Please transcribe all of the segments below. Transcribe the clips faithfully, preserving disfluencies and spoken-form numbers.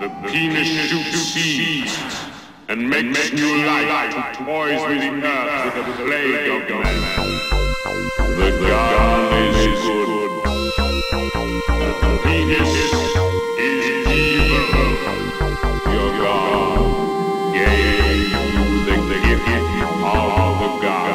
The penis shoots seeds and makes new life to poison the earth with a plague of man. The God is good. The penis is evil. Your God gave you the gift of the God.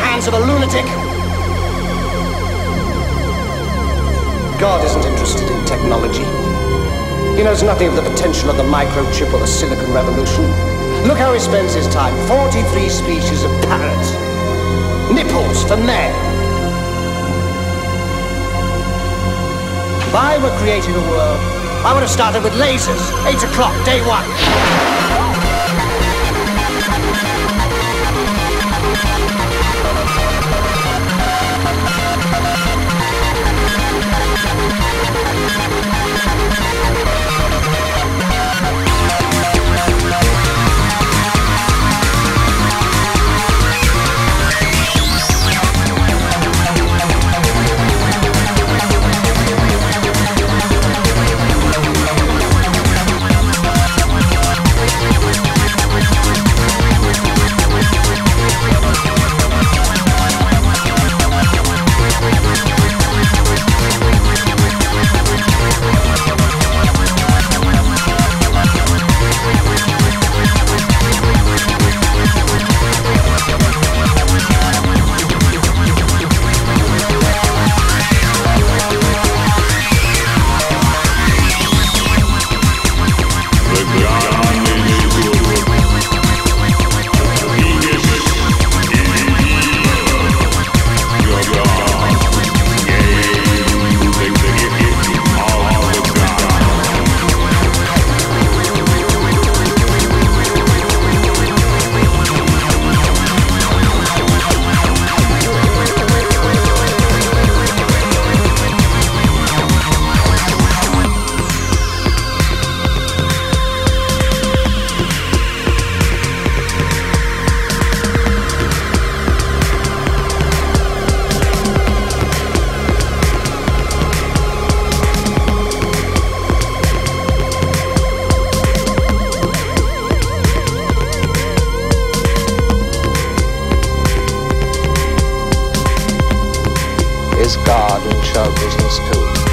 hands of a lunatic. God isn't interested in technology. He knows nothing of the potential of the microchip or the silicon revolution. Look how he spends his time. forty-three species of parrots. Nipples for men. If I were creating a world, I would have started with lasers. Eight o'clock, day one. Is God in show business too?